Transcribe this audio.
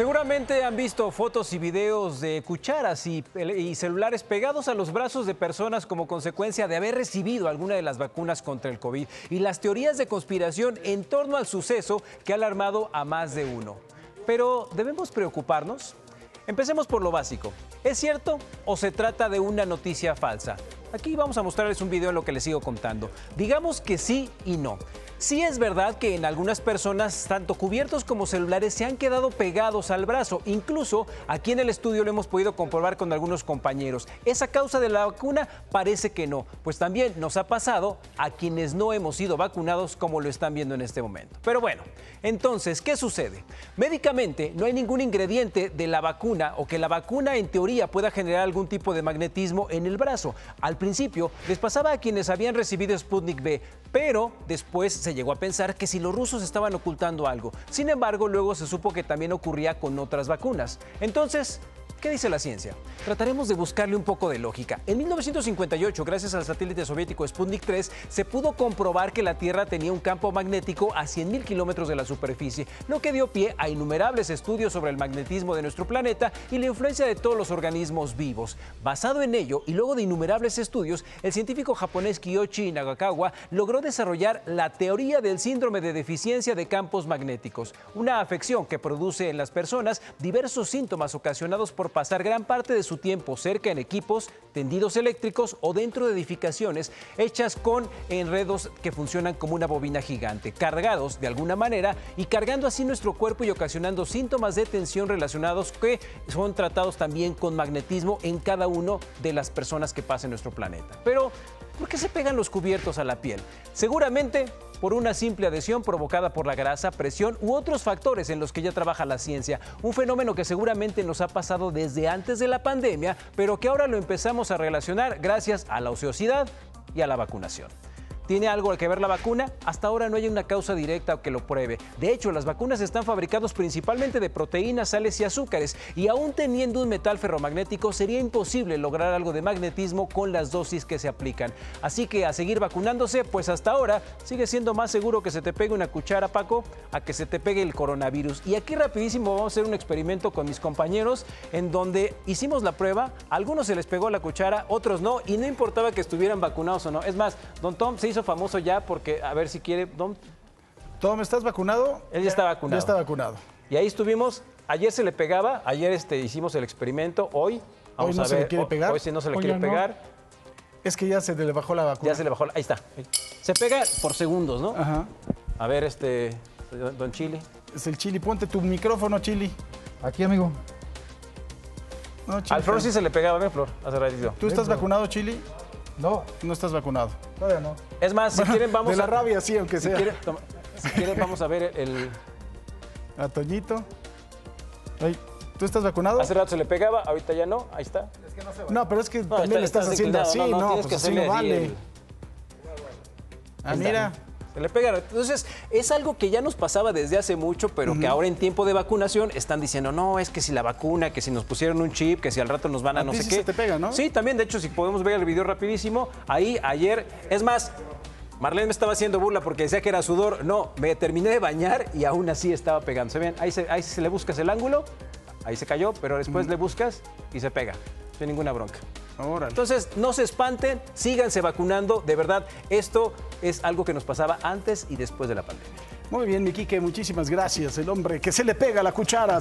Seguramente han visto fotos y videos de cucharas y celulares pegados a los brazos de personas como consecuencia de haber recibido alguna de las vacunas contra el COVID y las teorías de conspiración en torno al suceso que ha alarmado a más de uno. Pero, ¿debemos preocuparnos? Empecemos por lo básico. ¿Es cierto o se trata de una noticia falsa? Aquí vamos a mostrarles un video en lo que les sigo contando. Digamos que sí y no. Sí es verdad que en algunas personas, tanto cubiertos como celulares, se han quedado pegados al brazo. Incluso aquí en el estudio lo hemos podido comprobar con algunos compañeros. ¿Es a causa de la vacuna? Parece que no. Pues también nos ha pasado a quienes no hemos sido vacunados, como lo están viendo en este momento. Pero bueno, entonces, ¿qué sucede? Médicamente no hay ningún ingrediente de la vacuna o que la vacuna en teoría pueda generar algún tipo de magnetismo en el brazo. Al principio les pasaba a quienes habían recibido Sputnik B, pero después se llegó a pensar que si los rusos estaban ocultando algo. Sin embargo, luego se supo que también ocurría con otras vacunas. Entonces, ¿qué dice la ciencia? Trataremos de buscarle un poco de lógica. En 1958, gracias al satélite soviético Sputnik 3, se pudo comprobar que la Tierra tenía un campo magnético a 100.000 kilómetros de la superficie, lo que dio pie a innumerables estudios sobre el magnetismo de nuestro planeta y la influencia de todos los organismos vivos. Basado en ello, y luego de innumerables estudios, el científico japonés Kiyoshi Nagakawa logró desarrollar la teoría del síndrome de deficiencia de campos magnéticos, una afección que produce en las personas diversos síntomas ocasionados por pasar gran parte de su tiempo cerca en equipos, tendidos eléctricos o dentro de edificaciones hechas con enredos que funcionan como una bobina gigante, cargados de alguna manera y cargando así nuestro cuerpo y ocasionando síntomas de tensión relacionados que son tratados también con magnetismo en cada uno de las personas que pasan nuestro planeta. Pero, ¿por qué se pegan los cubiertos a la piel? Seguramente por una simple adhesión provocada por la grasa, presión u otros factores en los que ya trabaja la ciencia. Un fenómeno que seguramente nos ha pasado desde antes de la pandemia, pero que ahora lo empezamos a relacionar gracias a la ociosidad y a la vacunación. ¿Tiene algo que ver la vacuna? Hasta ahora no hay una causa directa que lo pruebe. De hecho, las vacunas están fabricadas principalmente de proteínas, sales y azúcares, y aún teniendo un metal ferromagnético sería imposible lograr algo de magnetismo con las dosis que se aplican. Así que a seguir vacunándose, pues hasta ahora sigue siendo más seguro que se te pegue una cuchara, Paco, a que se te pegue el coronavirus. Y aquí rapidísimo vamos a hacer un experimento con mis compañeros en donde hicimos la prueba, a algunos se les pegó la cuchara, otros no, y no importaba que estuvieran vacunados o no. Es más, Don Tom se hizo famoso ya porque, a ver si quiere, Dom. Tom, ¿estás vacunado? Él ya está vacunado. Ya está vacunado. Y ahí estuvimos, ayer se le pegaba, ayer hicimos el experimento, hoy vamos a ver. Hoy no se le quiere pegar. Hoy si no se le quiere pegar. Es que ya se le bajó la vacuna. Ya se le bajó, ahí está. Se pega por segundos, ¿no? Ajá. A ver, Don Chili. Es el Chili, ponte tu micrófono, Chili. Aquí, amigo. No, Chili, al Flor sí se le pegaba, ¿no, Flor? Hace ratito. ¿Tú estás vacunado, Chili? No, no estás vacunado. Todavía no. Es más, si quieren vamos a... De la rabia, sí, aunque sea. Si quieren vamos a ver el... A Toñito. Ay, ¿tú estás vacunado? Hace rato se le pegaba, ahorita ya no, ahí está. Es que no se va. No, pero es que no, también le estás haciendo así, ¿no? Tienes pues que así no vale. Ah, mira. Se le pegaron. Entonces, es algo que ya nos pasaba desde hace mucho, pero que ahora en tiempo de vacunación están diciendo, no, es que si la vacuna, que si nos pusieron un chip, que si al rato nos van a no sé qué. Se te pega, ¿no? Sí, también, de hecho, si podemos ver el video rapidísimo, ahí ayer, es más, Marlene me estaba haciendo burla porque decía que era sudor. No, me terminé de bañar y aún así estaba pegando. ¿Se ven? Ahí se le buscas el ángulo, ahí se cayó, pero después le buscas y se pega, sin ninguna bronca. Órale. Entonces, no se espanten, síganse vacunando. De verdad, esto es algo que nos pasaba antes y después de la pandemia. Muy bien, mi Quique, muchísimas gracias. El hombre que se le pega la cuchara.